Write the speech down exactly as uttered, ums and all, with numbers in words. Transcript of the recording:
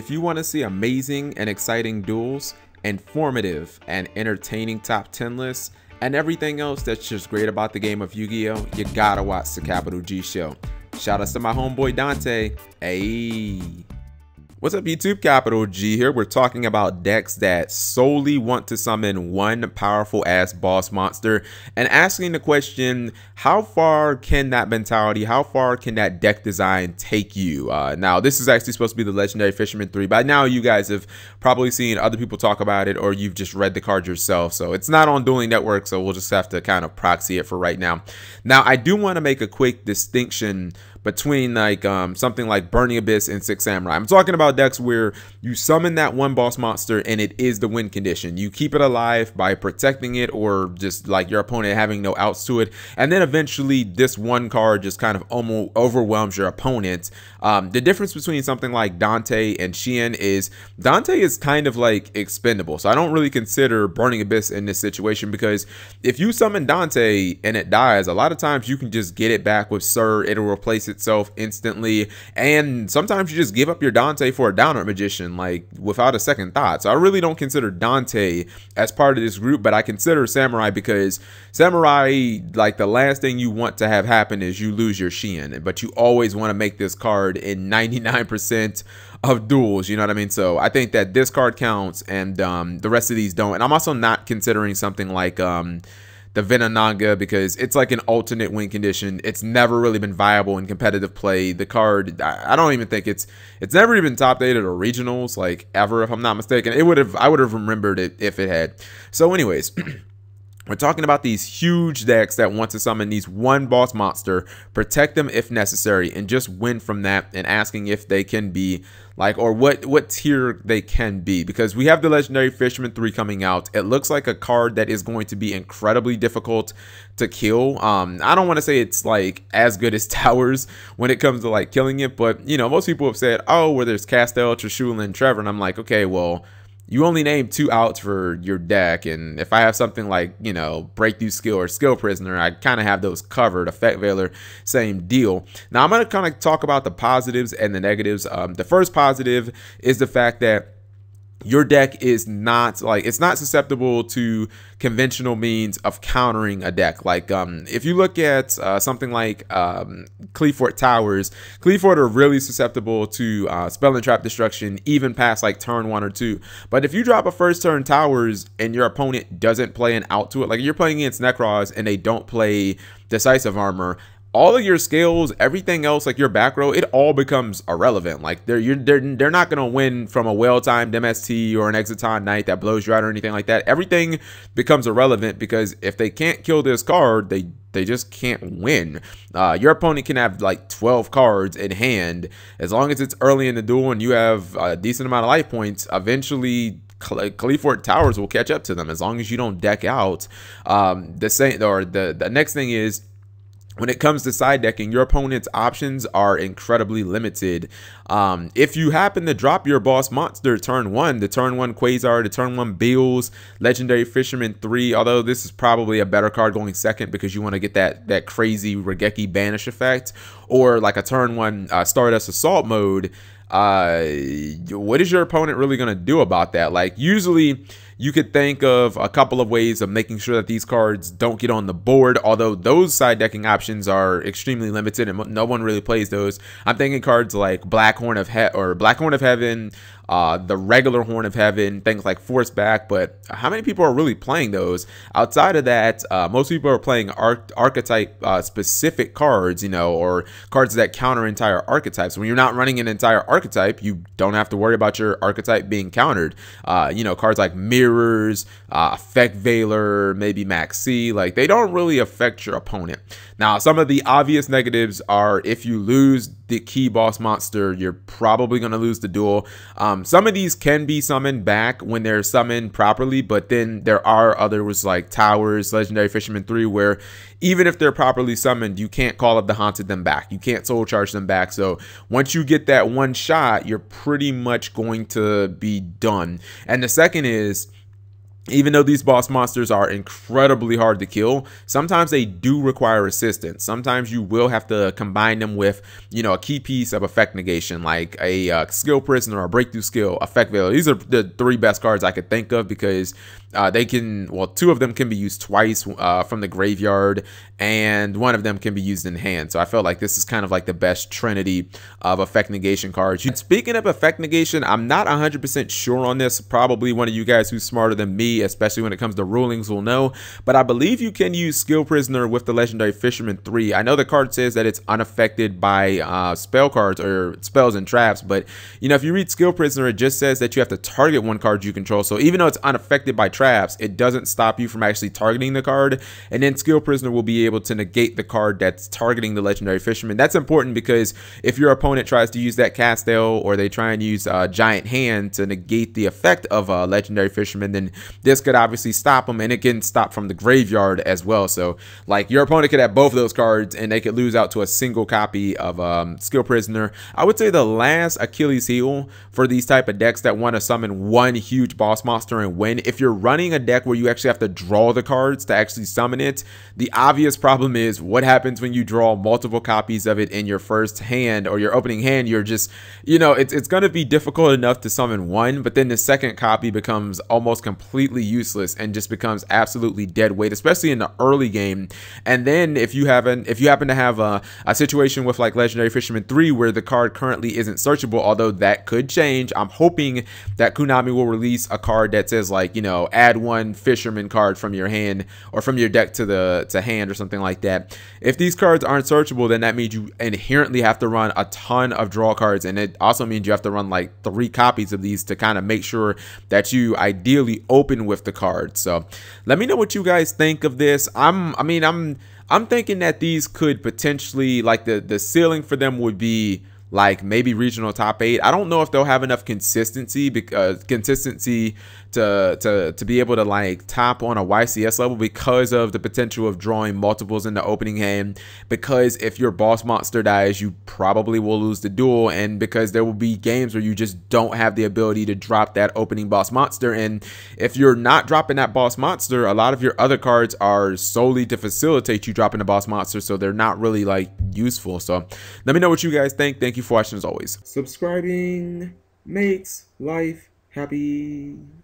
If you want to see amazing and exciting duels, informative and entertaining top ten lists, and everything else that's just great about the game of Yu-Gi-Oh!, you gotta watch the Capital G Show. Shout outs to my homeboy Dante. Hey. What's up YouTube, Capital G here. We're talking about decks that solely want to summon one powerful ass boss monster and asking the question, how far can that mentality, how far can that deck design take you? Uh, now this is actually supposed to be the Legendary Fisherman three. By now you guys have probably seen other people talk about it, or you've just read the card yourself. So it's not on Dueling Network, so we'll just have to kind of proxy it for right now. Now I do want to make a quick distinction between like um, something like Burning Abyss and Six Samurai. I'm talking about decks where you summon that one boss monster and it is the win condition. You keep it alive by protecting it or just like your opponent having no outs to it. And then eventually this one card just kind of almost overwhelms your opponent. Um, the difference between something like Dante and Shien is Dante is kind of like expendable. So I don't really consider Burning Abyss in this situation, because if you summon Dante and it dies, a lot of times you can just get it back with Sir. It'll replace itself instantly, and sometimes you just give up your Dante for a Downer Magician, like without a second thought. So I really don't consider Dante as part of this group, but I consider Samurai, because Samurai, like the last thing you want to have happen is you lose your Shien, but you always want to make this card in ninety-nine percent of duels, you know what I mean? So I think that this card counts, and um, the rest of these don't. And I'm also not considering something like um, the Vinananga, because it's like an alternate win condition. It's never really been viable in competitive play. The card, I don't even think it's it's never even top eight at regionals, like ever, if I'm not mistaken. It would have I would have remembered it if it had. So anyways, we're talking about these huge decks that want to summon these one boss monster, protect them if necessary, and just win from that, and asking if they can be like, or what what tier they can be, because we have the Legendary Fisherman three coming out. It looks like a card that is going to be incredibly difficult to kill. um I don't want to say it's like as good as Towers when it comes to like killing it, but you know, most people have said, oh, where there's Castel, Trishul, and Trevor, and I'm like, okay, well, you only name two outs for your deck, and if I have something like, you know, Breakthrough Skill or Skill Prisoner, I kind of have those covered. Effect Veiler, same deal. Now, I'm going to kind of talk about the positives and the negatives. Um, the first positive is the fact that your deck is not like, it's not susceptible to conventional means of countering a deck. Like um, if you look at uh, something like um, Qliphort Towers, Qliphort are really susceptible to uh, spell and trap destruction, even past like turn one or two. But if you drop a first turn Towers and your opponent doesn't play an out to it, like you're playing against Necroz and they don't play Decisive Armor, all of your scales, everything else, like your back row, it all becomes irrelevant. Like they're you're, they're, they're not gonna win from a well-timed M S T or an Exiton Knight that blows you out or anything like that. Everything becomes irrelevant, because if they can't kill this card, they they just can't win. Uh, your opponent can have like twelve cards in hand. As long as it's early in the duel and you have a decent amount of life points, eventually Qliphort Towers will catch up to them, as long as you don't deck out. Um, the same or the the next thing is, when it comes to side decking, your opponent's options are incredibly limited. Um, if you happen to drop your boss monster turn one, the turn one Quasar, the turn one Beals, Legendary Fisherman three, although this is probably a better card going second, because you want to get that that crazy Regeki banish effect, or like a turn one uh, Stardust Assault Mode, uh, what is your opponent really going to do about that? Like usually you could think of a couple of ways of making sure that these cards don't get on the board, although those side decking options are extremely limited and no one really plays those. I'm thinking cards like Black Horn of He- or Black Horn of Heaven, uh, the regular Horn of Heaven, things like Force Back, but how many people are really playing those? Outside of that, uh, most people are playing ar archetype uh, specific cards, you know, or cards that counter entire archetypes. When you're not running an entire archetype, you don't have to worry about your archetype being countered. Uh, you know, cards like Mirror, Uh, Effect Veiler, maybe Max C, like they don't really affect your opponent. Now, some of the obvious negatives are if you lose the key boss monster, you're probably going to lose the duel. Um, some of these can be summoned back when they're summoned properly, but then there are others like Towers, Legendary Fisherman three, where even if they're properly summoned, you can't call up the haunted them back. You can't soul charge them back. So once you get that one shot, you're pretty much going to be done. And the second is, Even though these boss monsters are incredibly hard to kill, sometimes they do require assistance. Sometimes you will have to combine them with, you know, a key piece of effect negation, like a uh, Skill Prisoner or Breakthrough Skill, Effect Veiler. These are the three best cards I could think of because uh, they can, well, two of them can be used twice uh, from the graveyard, and one of them can be used in hand. So I felt like this is kind of like the best trinity of effect negation cards. Speaking of effect negation, I'm not one hundred percent sure on this. Probably one of you guys who's smarter than me, especially when it comes to rulings, will know, but I believe you can use Skill Prisoner with the Legendary Fisherman three. I know the card says that it's unaffected by uh, spell cards or spells and traps, but you know, if you read Skill Prisoner, it just says that you have to target one card you control. So even though it's unaffected by traps, it doesn't stop you from actually targeting the card, and then Skill Prisoner will be able to negate the card that's targeting the Legendary Fisherman. That's important because if your opponent tries to use that Castel, or they try and use uh, Giant Hand to negate the effect of a uh, Legendary Fisherman, then this could obviously stop them, and it can stop from the graveyard as well. So like, your opponent could have both of those cards and they could lose out to a single copy of um, Skill Prisoner. I would say the last Achilles heel for these type of decks that want to summon one huge boss monster and win, if you're running a deck where you actually have to draw the cards to actually summon it, the obvious problem is what happens when you draw multiple copies of it in your first hand or your opening hand. You're just, you know, it's, it's going to be difficult enough to summon one, but then the second copy becomes almost completely useless and just becomes absolutely dead weight, especially in the early game. And then if you haven't, if you happen to have a, a situation with like Legendary Fisherman three where the card currently isn't searchable, although that could change. I'm hoping that Konami will release a card that says like, you know, add one fisherman card from your hand or from your deck to the to hand or something like that. If these cards aren't searchable, then that means you inherently have to run a ton of draw cards, and it also means you have to run like three copies of these to kind of make sure that you ideally open with the card. So let me know what you guys think of this. I'm I mean I'm I'm thinking that these could potentially, like, the the ceiling for them would be like maybe regional top eight. I don't know if they'll have enough consistency because consistency to to to be able to like top on a Y C S level because of the potential of drawing multiples in the opening hand, because if your boss monster dies, you probably will lose the duel, and because there will be games where you just don't have the ability to drop that opening boss monster. And if you're not dropping that boss monster, a lot of your other cards are solely to facilitate you dropping the boss monster, so they're not really like useful. So let me know what you guys think. Thank you for watching, as always. Subscribing makes life happy.